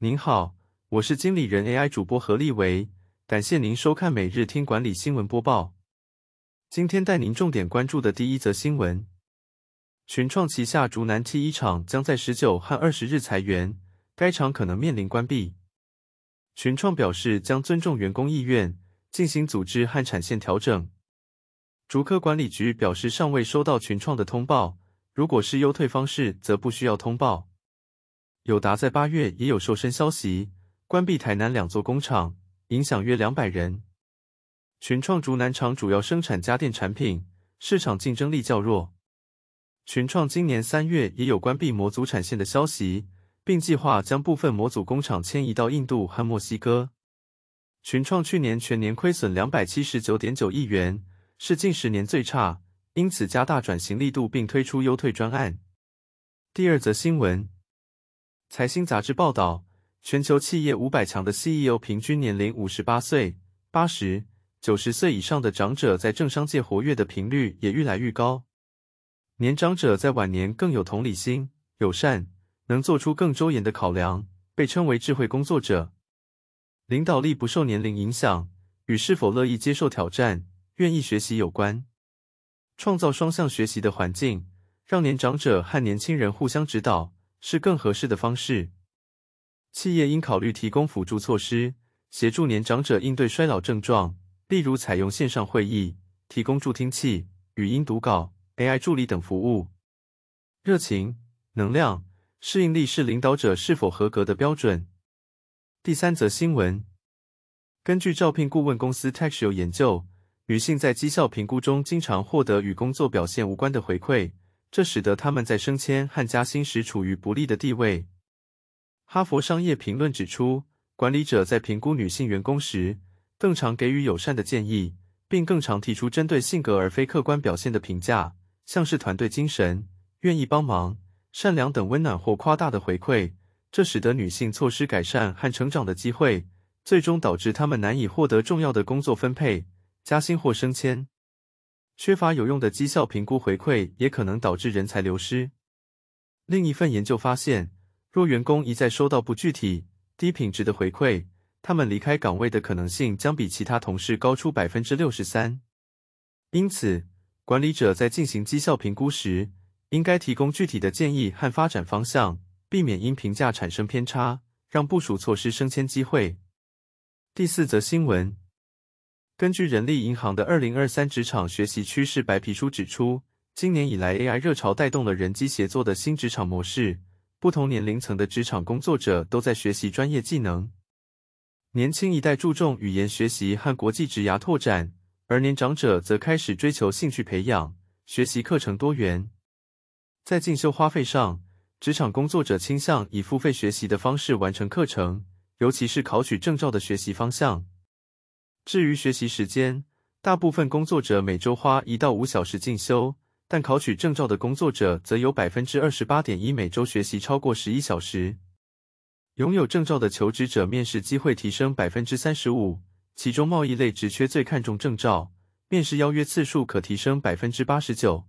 您好，我是经理人 AI 主播何立维，感谢您收看每日听管理新闻播报。今天带您重点关注的第一则新闻：群创旗下竹南 T1 厂将在19和20日裁员，该厂可能面临关闭。群创表示将尊重员工意愿，进行组织和产线调整。竹科管理局表示尚未收到群创的通报，如果是优退方式，则不需要通报。友达在8月也有瘦身消息，关闭台南2座工厂，影响约200人。群创竹南厂主要生产家电产品，市场竞争力较弱。群创今年3月也有关闭模组产线的消息，并计划将部分模组工厂迁移到印度和墨西哥。群创去年全年亏损 279.9 亿元，是近10年最差，因此加大转型力度并推出优退专案。第二则新闻。财新杂志报道，全球企业500强的 CEO 平均年龄58岁 ,80, 90岁以上的长者在政商界活跃的频率也愈来愈高。年长者在晚年更有同理心、友善，能做出更周延的考量，被称为智慧工作者。领导力不受年龄影响，与是否乐意接受挑战、愿意学习有关。创造双向学习的环境，让年长者和年轻人互相指导，是更合适的方式。企业应考虑提供辅助措施，协助年长者应对衰老症状，例如采用线上会议、提供助听器、语音读稿、AI 助理等服务。热情、能量、适应力是领导者是否合格的标准。第三则新闻。根据招聘顾问公司 Taxio 研究，女性在绩效评估中经常获得与工作表现无关的回馈，这使得他们在升迁和加薪时处于不利的地位。哈佛商业评论指出，管理者在评估女性员工时，更常给予友善的建议，并更常提出针对性格而非客观表现的评价，像是团队精神、愿意帮忙、善良等温暖或夸大的回馈，这使得女性错失改善和成长的机会，最终导致她们难以获得重要的工作分配、加薪或升迁。缺乏有用的绩效评估回馈也可能导致人才流失。另一份研究发现，若员工一再收到不具体、低品质的回馈，他们离开岗位的可能性将比其他同事高出 63%。因此，管理者在进行绩效评估时，应该提供具体的建议和发展方向，避免因评价产生偏差，让部属错失升迁机会。第四则新闻。根据人力银行的2023职场学习趋势白皮书指出，今年以来 AI 热潮带动了人机协作的新职场模式，不同年龄层的职场工作者都在学习专业技能。年轻一代注重语言学习和国际职涯拓展，而年长者则开始追求兴趣培养、学习课程多元。在进修花费上，职场工作者倾向以付费学习的方式完成课程，尤其是考取证照的学习方向。至于学习时间，大部分工作者每周花1到5小时进修，但考取证照的工作者则有 28.1% 每周学习超过11小时。拥有证照的求职者面试机会提升 35%， 其中贸易类职缺最看重证照，面试邀约次数可提升 89%。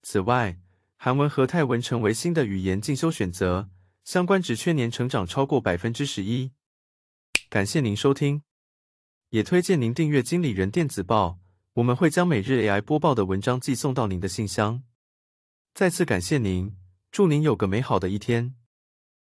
此外，韩文和泰文成为新的语言进修选择，相关职缺年成长超过 11%。感谢您收听。也推荐您订阅经理人电子报，我们会将每日 AI 播报的文章寄送到您的信箱。再次感谢您，祝您有个美好的一天。